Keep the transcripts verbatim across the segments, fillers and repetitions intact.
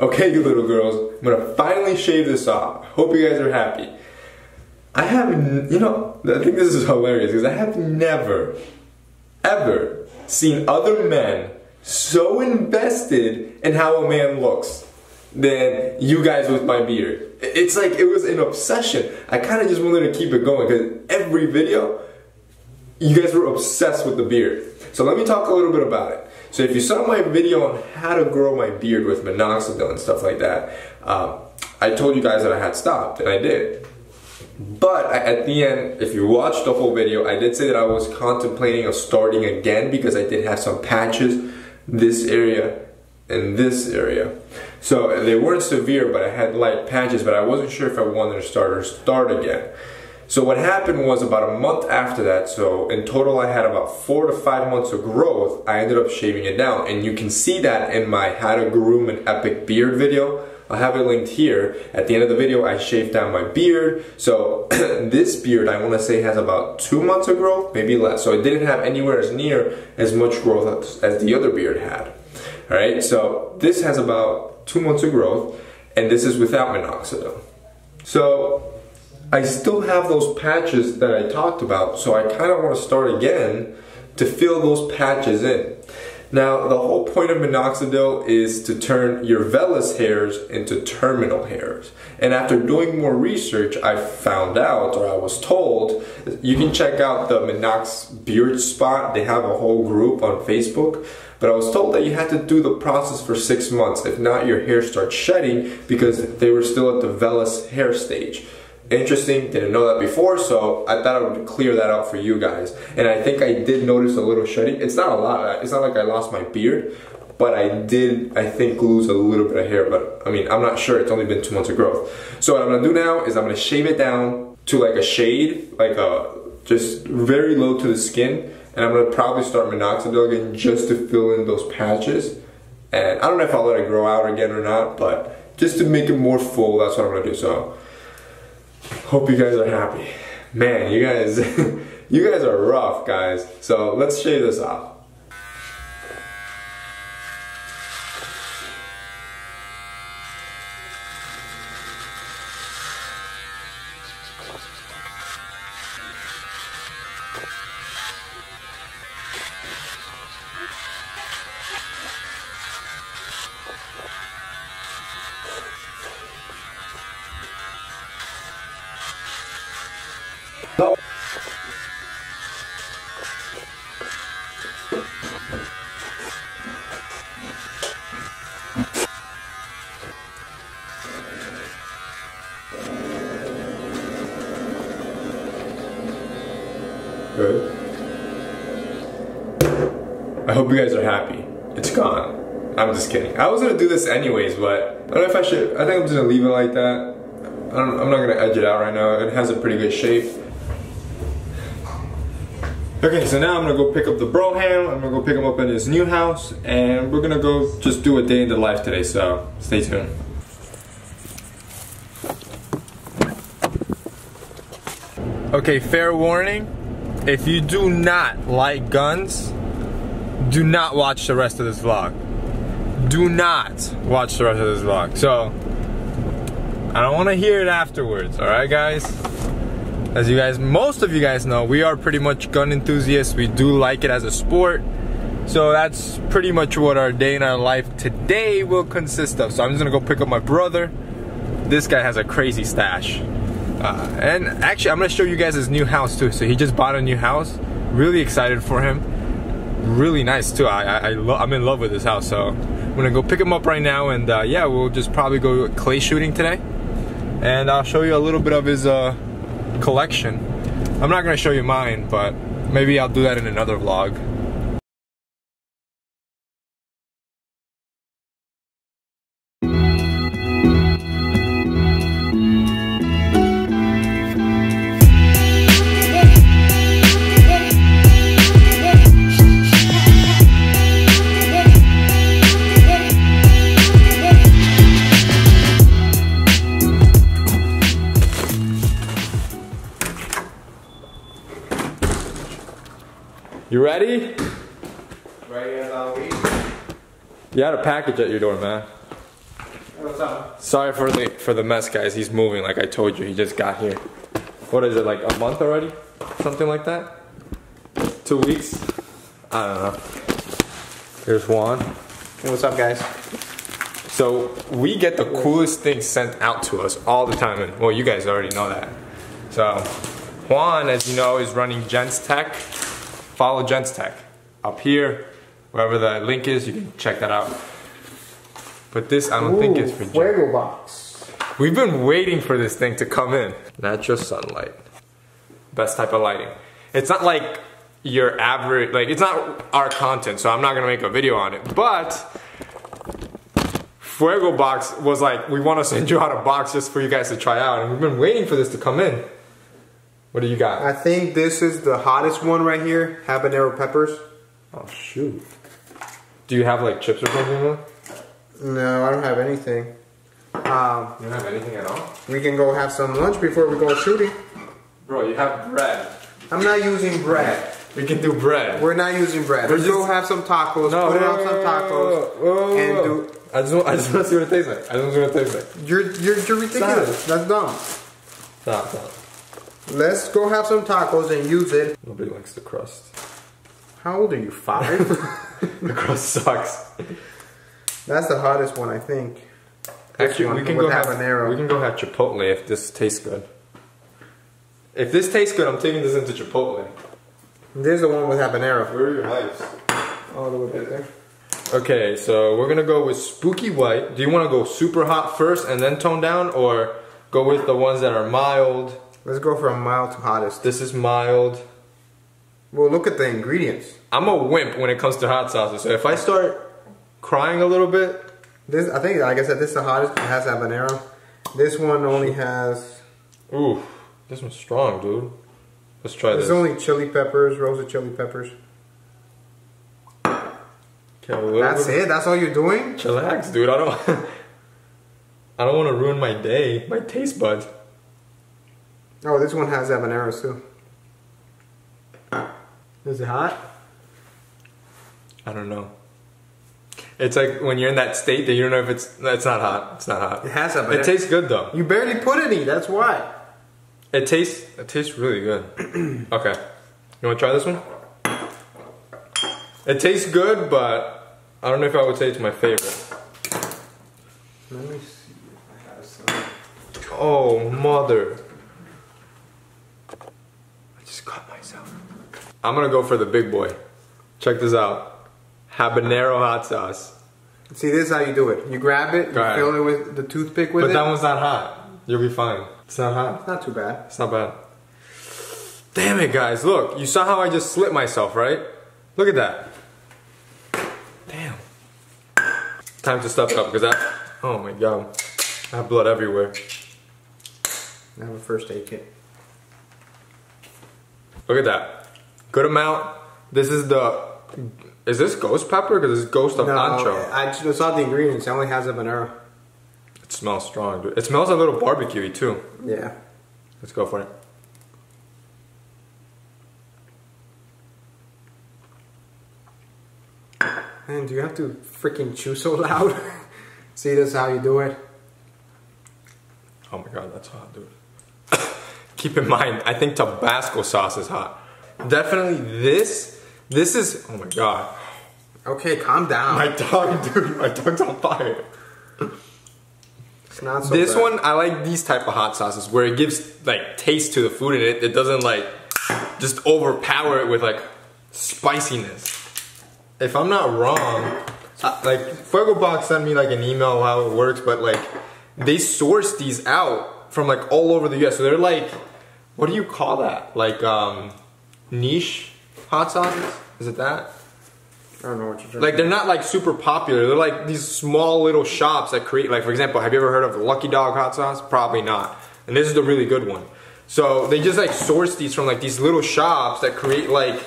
Okay, you little girls, I'm gonna finally shave this off. Hope you guys are happy. I have, you know, I think this is hilarious because I have never, ever seen other men so invested in how a man looks than you guys with my beard. It's like it was an obsession. I kind of just wanted to keep it going because every video, you guys were obsessed with the beard. So let me talk a little bit about it. So if you saw my video on how to grow my beard with minoxidil and stuff like that, um, I told you guys that I had stopped, and I did. But I, at the end, if you watched the whole video, I did say that I was contemplating of starting again because I did have some patches, this area and this area. So they weren't severe, but I had light patches, but I wasn't sure if I wanted to start or start again. So what happened was about a month after that, so in total I had about four to five months of growth, I ended up shaving it down. And you can see that in my how to groom an epic beard video. I'll have it linked here. At the end of the video, I shaved down my beard. So this beard, I wanna say, has about two months of growth, maybe less. So it didn't have anywhere as near as much growth as the other beard had. All right, so this has about two months of growth, and this is without minoxidil. So I still have those patches that I talked about, so I kind of want to start again to fill those patches in. Now, the whole point of minoxidil is to turn your vellus hairs into terminal hairs. And after doing more research, I found out, or I was told, you can check out the Minox Beard Spot. They have a whole group on Facebook. But I was told that you had to do the process for six months. If not, your hair starts shedding because they were still at the vellus hair stage. Interesting, didn't know that before, so I thought I would clear that out for you guys. And I think I did notice a little shedding. It's not a lot, it's not like I lost my beard, but I did, I think, lose a little bit of hair. But I mean, I'm not sure, it's only been two months of growth. So what I'm gonna do now is I'm gonna shave it down to like a shade, like a, just very low to the skin. And I'm gonna probably start minoxidil again just to fill in those patches. And I don't know if I'll let it grow out again or not, but just to make it more full, that's what I'm gonna do. So hope you guys are happy. Man, you guys, you guys are rough, guys. So let's shave this off. Good. I hope you guys are happy. It's gone. I'm just kidding. I was gonna do this anyways, but I don't know if I should. I think I'm just gonna leave it like that. I don't, I'm not gonna edge it out right now. It has a pretty good shape. Okay, so now I'm gonna go pick up the Broham. I'm gonna go pick him up in his new house, and we're gonna go just do a day in the life today, so stay tuned. Okay, fair warning. If you do not like guns, do not watch the rest of this vlog. Do not watch the rest of this vlog. So, I don't want to hear it afterwards, alright guys? As you guys, most of you guys know, we are pretty much gun enthusiasts. We do like it as a sport. So that's pretty much what our day in our life today will consist of. So I'm just going to go pick up my brother. This guy has a crazy stash. Uh, and actually, I'm gonna show you guys his new house too. So he just bought a new house. Really excited for him. Really nice too. I, I, I lo I'm in love with this house. So I'm gonna go pick him up right now, and uh, yeah, we'll just probably go clay shooting today. And I'll show you a little bit of his uh, collection. I'm not gonna show you mine, but maybe I'll do that in another vlog. You ready? Ready as always. You had a package at your door, man. What's up? Sorry for the for the mess, guys. He's moving, like I told you. He just got here. What is it, like a month already? Something like that? Two weeks? I don't know. Here's Juan. Hey, what's up, guys? So we get the coolest things sent out to us all the time, and well, you guys already know that. So Juan, as you know, is running Gents Tech. Follow Gents Tech up here, wherever the link is. You can check that out. But this, I don't Ooh, think it's for Fuego Box. We've been waiting for this thing to come in. Natural sunlight, best type of lighting. It's not like your average, like it's not our content, so I'm not gonna make a video on it. But Fuego Box was like, we want to send you out a box just for you guys to try out, and we've been waiting for this to come in. What do you got? I think this is the hottest one right here, habanero peppers. Oh shoot. Do you have like chips or something though? No, I don't have anything. Um, you don't have anything at all? We can go have some lunch before we go shooting. Bro, you have bread. I'm not using bread. We can do bread. We're not using bread. We're Let's just... go have some tacos, no, put whoa, on some tacos, whoa, whoa, whoa. and do... I just, want, I just want to see what it tastes like. I just want to see what it tastes like. You're, you're, you're ridiculous. Stop. That's dumb. Stop, stop. Let's go have some tacos and use it. Nobody likes the crust. How old are you, five? The crust sucks. That's the hottest one, I think. Actually, one we can go have habanero. We can go have Chipotle if this tastes good. If this tastes good, I'm taking this into Chipotle. There's the one with habanero. Where are your knives? All the way back there. Okay, so we're gonna go with spooky white. Do you want to go super hot first and then tone down, or go with the ones that are mild? Let's go from mild to hottest. This is mild. Well, look at the ingredients. I'm a wimp when it comes to hot sauces. So if I start crying a little bit. This, I think, like I said, this is the hottest. It has habanero. This one only has... Ooh, this one's strong, dude. Let's try this. This is only chili peppers, roasted chili peppers. Okay, that's bit. it? That's all you're doing? Chillax, dude. I don't... I don't want to ruin my day. My taste buds. Oh, this one has habaneros, too. Is it hot? I don't know. It's like when you're in that state that you don't know if it's... It's not hot. It's not hot. It has habanero. It tastes good, though. You barely put any. That's why. It tastes... It tastes really good. Okay. You want to try this one? It tastes good, but... I don't know if I would say it's my favorite. Let me see if I have some. Oh, mother. I just cut myself. I'm going to go for the big boy. Check this out. Habanero hot sauce. See, this is how you do it. You grab it, you fill it with the toothpick with it. But that one's not hot. You'll be fine. It's not hot. It's not too bad. It's not bad. Damn it, guys. Look, you saw how I just slit myself, right? Look at that. Damn. Time to step up, because that... Oh my god. I have blood everywhere. I have a first aid kit. Look at that. Good amount. This is the... Is this ghost pepper? Because it's ghost of no, ancho. I just saw the ingredients. It only has habanero. It smells strong, dude. It smells a little barbecue-y too. Yeah. Let's go for it. Man, do you have to freaking chew so loud? See, that's how you do it. Oh my god, that's hot, dude. Keep in mind, I think Tabasco sauce is hot. Definitely this... This is, oh my god. Okay, calm down. My tongue, dude, my tongue's on fire. It's not so This bad. one, I like these type of hot sauces where it gives like taste to the food in it. It doesn't like, just overpower it with like, spiciness. If I'm not wrong, I, like Fuego Box sent me like an email how it works, but like, they source these out from like all over the U S. So they're like, what do you call that? Like um, niche? Hot sauces? Is it that? I don't know what you're talking Like, they're not like super popular. They're like these small little shops that create, like for example, have you ever heard of Lucky Dog hot sauce? Probably not. And this is the really good one. So they just like source these from like these little shops that create like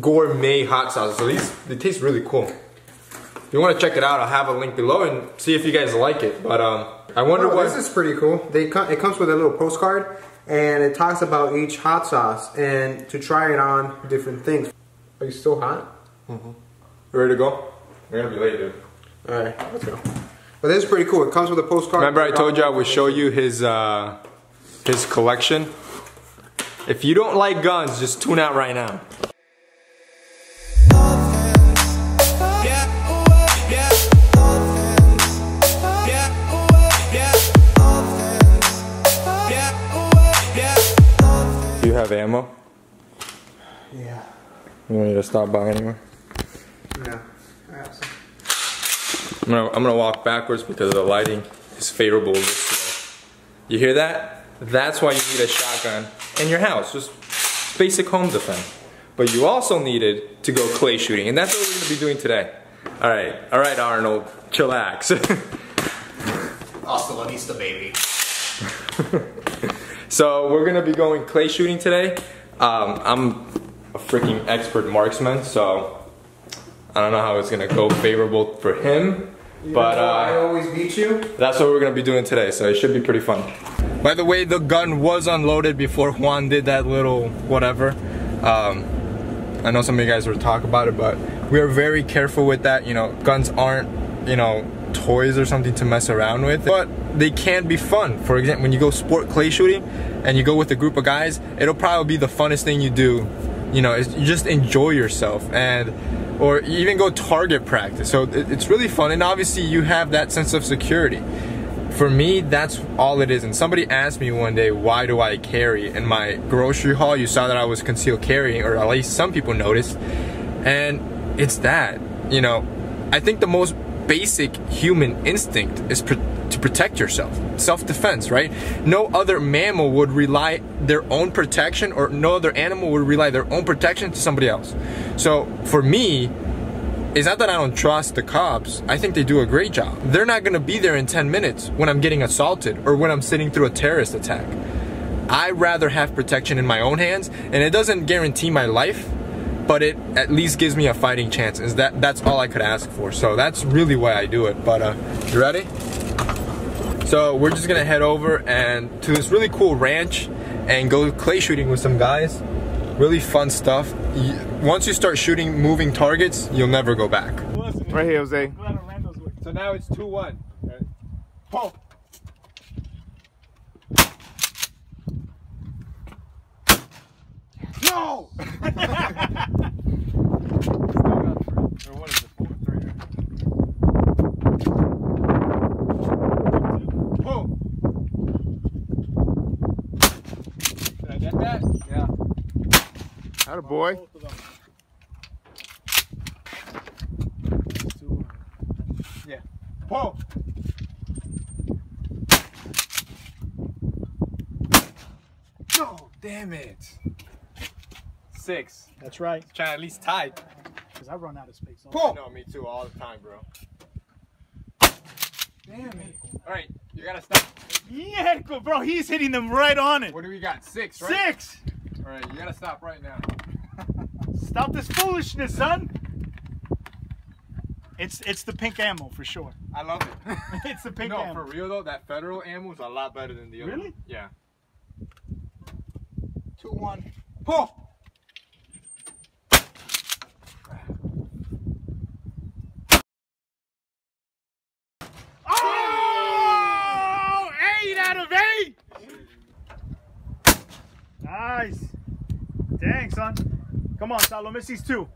gourmet hot sauces. So these, they taste really cool. If you want to check it out, I'll have a link below and see if you guys like it. But um, I wonder oh, what... This is pretty cool. They co It comes with a little postcard. And it talks about each hot sauce and to try it on different things. Are you still hot? Mm-hmm. You ready to go? We're gonna be late, dude. Alright, let's go. But this is pretty cool. It comes with a postcard. Remember I told you I would show you his uh, his collection? If you don't like guns, just tune out right now. Do you have ammo? Yeah. You want me to stop by anywhere? Yeah, I have some. I'm gonna, I'm gonna walk backwards because the lighting is favorable this way. You hear that? That's why you need a shotgun in your house, just basic home defense. But you also needed to go clay shooting, and that's what we're gonna be doing today. All right, all right, Arnold, chillax. Hasta la vista, baby. So we're gonna be going clay shooting today. Um, I'm a freaking expert marksman, so I don't know how it's gonna go favorable for him, you but uh, I always beat you. That's what we're gonna be doing today, so it should be pretty fun. By the way, the gun was unloaded before Juan did that little whatever. Um, I know some of you guys were talking about it, but we are very careful with that. You know, guns aren't, you know, toys or something to mess around with, but they can be fun. For example, when you go sport clay shooting and you go with a group of guys, it'll probably be the funnest thing you do. You know, is you just enjoy yourself and. Or even go target practice, so it's really fun, and obviously you have that sense of security. For me, that's all it is. And somebody asked me one day, why do I carry? In my grocery haul, you saw that I was concealed carrying, or at least some people noticed, and it's that. You know, I think the most basic human instinct is pro to protect yourself, self-defense, right? No other mammal would rely their own protection, or no other animal would rely their own protection to somebody else. So for me, it's not that I don't trust the cops. I think they do a great job. They're not gonna be there in ten minutes when I'm getting assaulted or when I'm sitting through a terrorist attack. I rather have protection in my own hands, and it doesn't guarantee my life, but it at least gives me a fighting chance. Is that that's all I could ask for. So that's really why I do it. But uh, you ready? So we're just gonna head over and to this really cool ranch and go clay shooting with some guys. Really fun stuff. Once you start shooting moving targets, you'll never go back. Right here, Jose. So now it's two one. Okay. Oh. No! Did I get that? Yeah. Atta boy. Yeah. Whoa! No! Damn it! Six. That's right. Trying to at least tie. Because I run out of space. All no, me too, all the time, bro. Damn it. All right, you gotta stop. Yeah, bro, he's hitting them right on it. What do we got? Six, right? Six. All right, you gotta stop right now. Stop this foolishness, son. It's it's the pink ammo for sure. I love it. It's the pink no, ammo. No, for real though, that federal ammo is a lot better than the other. Really? Yeah. Two one. Pull. Nice. Dang, son. Come on, Salo. Miss these two.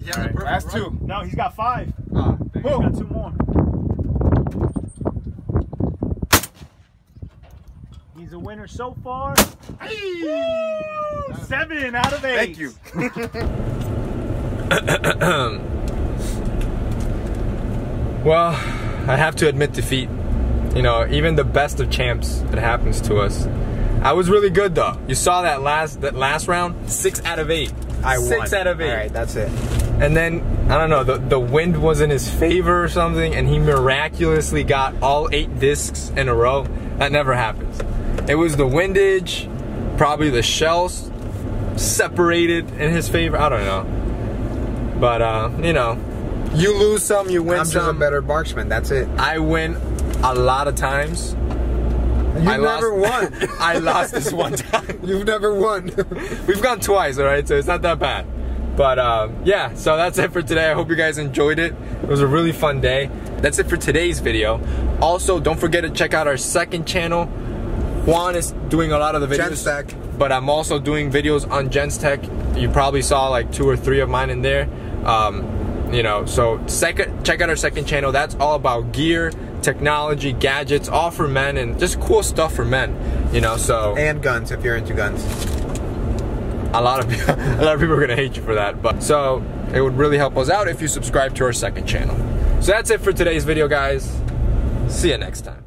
Yeah, right, last run. Two. No, he's got five. Uh, he's got two more. He's a winner so far. Hey! Seven out of eight. Thank you. Well, I have to admit defeat. You know, even the best of champs, it happens to us. I was really good though. You saw that last that last round, six out of eight. I won. Six out of eight. All right, that's it. And then I don't know, the the wind was in his favor or something, and he miraculously got all eight discs in a row. That never happens. It was the windage, probably the shells separated in his favor. I don't know, but uh, you know, you lose some, you win I'm some. I'm just a better marksman. That's it. I win a lot of times. You've I never lost, won. I lost this one time. You've never won. We've gone twice, all right? So it's not that bad. But um, yeah, so that's it for today. I hope you guys enjoyed it. It was a really fun day. that's it for today's video. Also, don't forget to check out our second channel. Juan is doing a lot of the videos, Gents Tech, but I'm also doing videos on Gents Tech. You probably saw like two or three of mine in there. Um, you know, so second, check out our second channel. That's all about gear, technology, gadgets, all for men, and just cool stuff for men. You know, so and guns if you're into guns. A lot of people, a lot of people are gonna hate you for that, but so it would really help us out if you subscribe to our second channel. So that's it for today's video, guys. See you next time.